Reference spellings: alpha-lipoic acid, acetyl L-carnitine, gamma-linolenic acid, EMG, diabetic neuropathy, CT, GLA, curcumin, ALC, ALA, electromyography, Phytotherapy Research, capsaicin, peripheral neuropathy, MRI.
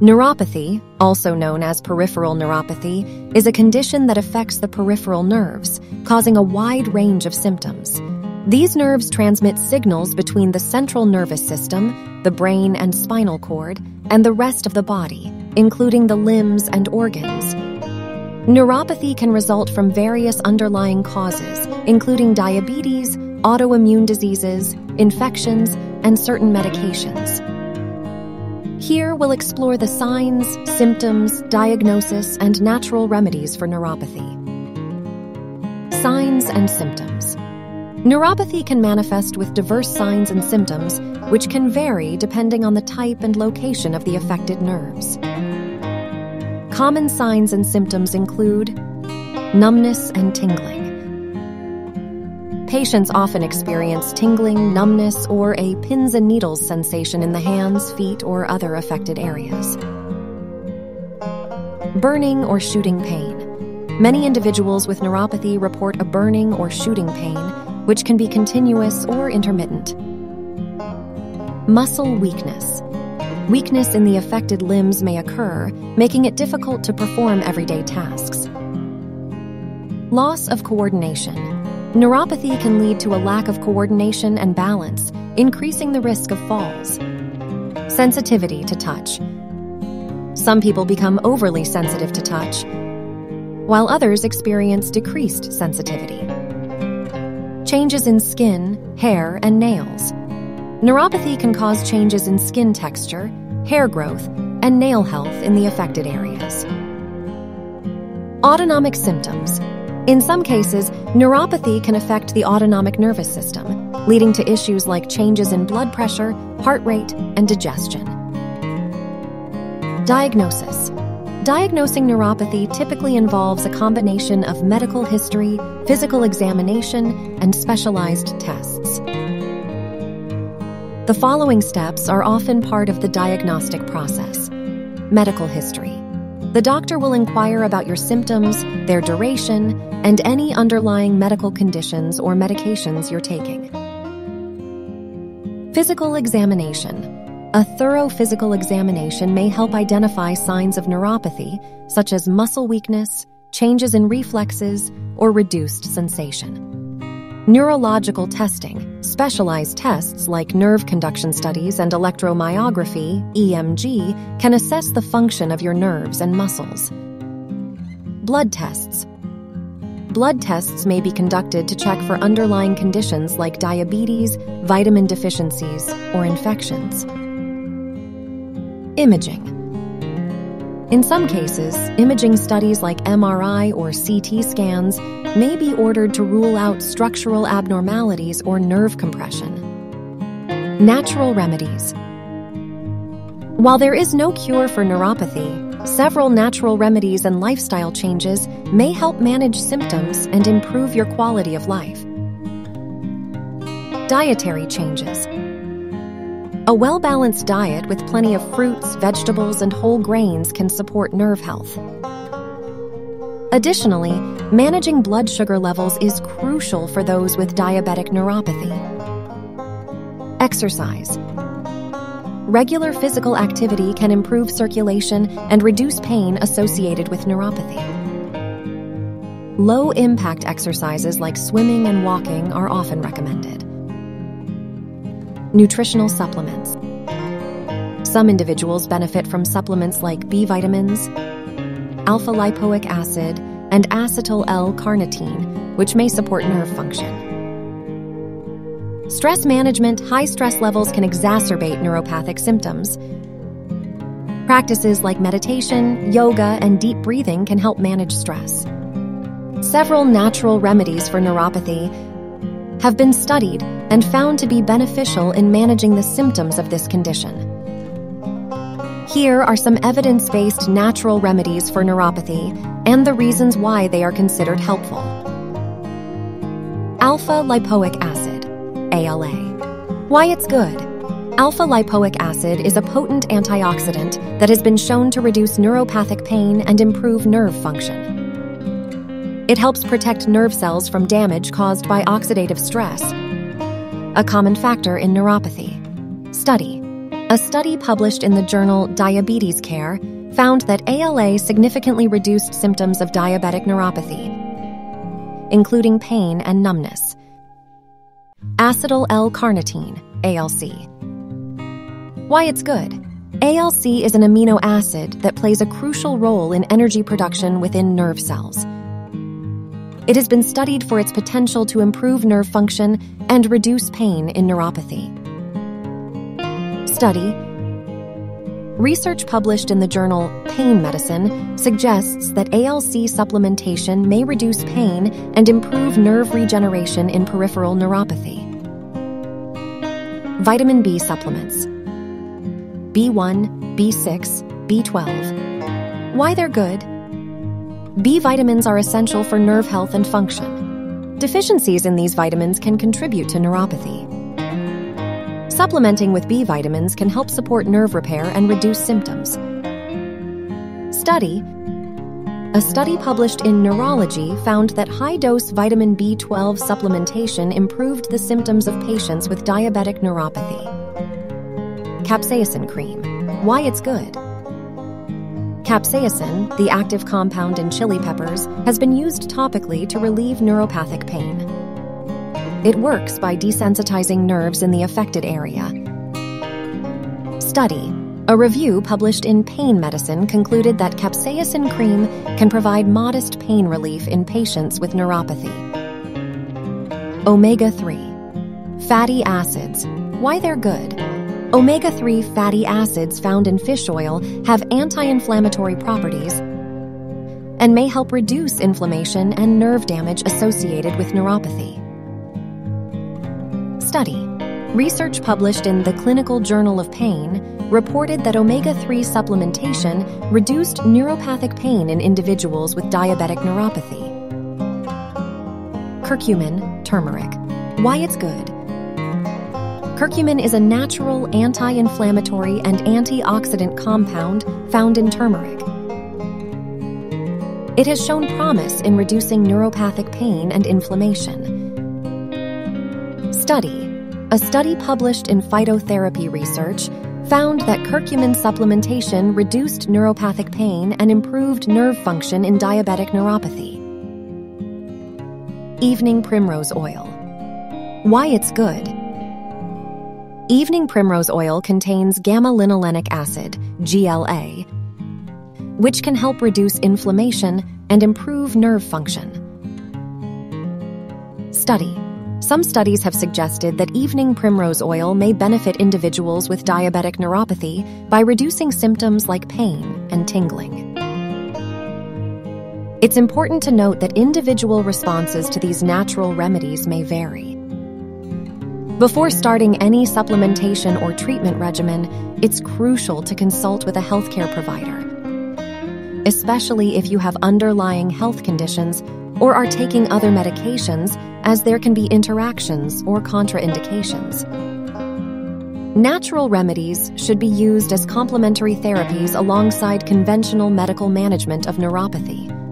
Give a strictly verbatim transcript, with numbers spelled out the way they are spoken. Neuropathy, also known as peripheral neuropathy, is a condition that affects the peripheral nerves, causing a wide range of symptoms. These nerves transmit signals between the central nervous system, the brain and spinal cord, and the rest of the body, including the limbs and organs. Neuropathy can result from various underlying causes, including diabetes, autoimmune diseases, infections, and certain medications. Here, we'll explore the signs, symptoms, diagnosis, and natural remedies for neuropathy. Signs and symptoms. Neuropathy can manifest with diverse signs and symptoms, which can vary depending on the type and location of the affected nerves. Common signs and symptoms include numbness and tingling. Patients often experience tingling, numbness, or a pins and needles sensation in the hands, feet, or other affected areas. Burning or shooting pain. Many individuals with neuropathy report a burning or shooting pain, which can be continuous or intermittent. Muscle weakness. Weakness in the affected limbs may occur, making it difficult to perform everyday tasks. Loss of coordination. Neuropathy can lead to a lack of coordination and balance, increasing the risk of falls. Sensitivity to touch. Some people become overly sensitive to touch, while others experience decreased sensitivity. Changes in skin, hair, and nails. Neuropathy can cause changes in skin texture, hair growth, and nail health in the affected areas. Autonomic symptoms. In some cases, neuropathy can affect the autonomic nervous system, leading to issues like changes in blood pressure, heart rate, and digestion. Diagnosis. Diagnosing neuropathy typically involves a combination of medical history, physical examination, and specialized tests. The following steps are often part of the diagnostic process. Medical history. The doctor will inquire about your symptoms, their duration, and any underlying medical conditions or medications you're taking. Physical examination. A thorough physical examination may help identify signs of neuropathy, such as muscle weakness, changes in reflexes, or reduced sensation. Neurological testing. Specialized tests like nerve conduction studies and electromyography, E M G, can assess the function of your nerves and muscles. Blood tests. Blood tests may be conducted to check for underlying conditions like diabetes, vitamin deficiencies, or infections. Imaging. In some cases, imaging studies like M R I or C T scans may be ordered to rule out structural abnormalities or nerve compression. Natural remedies. While there is no cure for neuropathy, several natural remedies and lifestyle changes may help manage symptoms and improve your quality of life. Dietary changes. A well-balanced diet with plenty of fruits, vegetables, and whole grains can support nerve health. Additionally, managing blood sugar levels is crucial for those with diabetic neuropathy. Exercise. Regular physical activity can improve circulation and reduce pain associated with neuropathy. Low-impact exercises like swimming and walking are often recommended. Nutritional supplements. Some individuals benefit from supplements like B vitamins, alpha-lipoic acid, and acetyl L-carnitine, which may support nerve function. Stress management. High stress levels can exacerbate neuropathic symptoms. Practices like meditation, yoga, and deep breathing can help manage stress. Several natural remedies for neuropathy have been studied and found to be beneficial in managing the symptoms of this condition. Here are some evidence-based natural remedies for neuropathy and the reasons why they are considered helpful. Alpha-lipoic acid. A L A. Why it's good. Alpha-lipoic acid is a potent antioxidant that has been shown to reduce neuropathic pain and improve nerve function. It helps protect nerve cells from damage caused by oxidative stress, a common factor in neuropathy. Study. A study published in the journal Diabetes Care found that A L A significantly reduced symptoms of diabetic neuropathy, including pain and numbness. Acetyl L-carnitine, A L C. Why it's good. A L C is an amino acid that plays a crucial role in energy production within nerve cells. It has been studied for its potential to improve nerve function and reduce pain in neuropathy. Study. Research published in the journal Pain Medicine suggests that A L C supplementation may reduce pain and improve nerve regeneration in peripheral neuropathy. Vitamin B supplements. B one, B six, B twelve. Why they're good? B vitamins are essential for nerve health and function. Deficiencies in these vitamins can contribute to neuropathy. Supplementing with B vitamins can help support nerve repair and reduce symptoms. Study. A study published in Neurology found that high-dose vitamin B twelve supplementation improved the symptoms of patients with diabetic neuropathy. Capsaicin cream. Why it's good? Capsaicin, the active compound in chili peppers, has been used topically to relieve neuropathic pain. It works by desensitizing nerves in the affected area. Study. A review published in Pain Medicine concluded that capsaicin cream can provide modest pain relief in patients with neuropathy. omega three. Fatty acids. Why they're good? Omega three fatty acids found in fish oil have anti-inflammatory properties and may help reduce inflammation and nerve damage associated with neuropathy. Study. Research published in the Clinical Journal of Pain reported that omega three supplementation reduced neuropathic pain in individuals with diabetic neuropathy. Curcumin, turmeric. Why it's good? Curcumin is a natural anti-inflammatory and antioxidant compound found in turmeric. It has shown promise in reducing neuropathic pain and inflammation. Study. A study published in Phytotherapy Research found that curcumin supplementation reduced neuropathic pain and improved nerve function in diabetic neuropathy. Evening primrose oil. Why it's good? Evening primrose oil contains gamma-linolenic acid, G L A, which can help reduce inflammation and improve nerve function. Study. Some studies have suggested that evening primrose oil may benefit individuals with diabetic neuropathy by reducing symptoms like pain and tingling. It's important to note that individual responses to these natural remedies may vary. Before starting any supplementation or treatment regimen, it's crucial to consult with a healthcare provider, especially if you have underlying health conditions or are taking other medications, as there can be interactions or contraindications. Natural remedies should be used as complementary therapies alongside conventional medical management of neuropathy.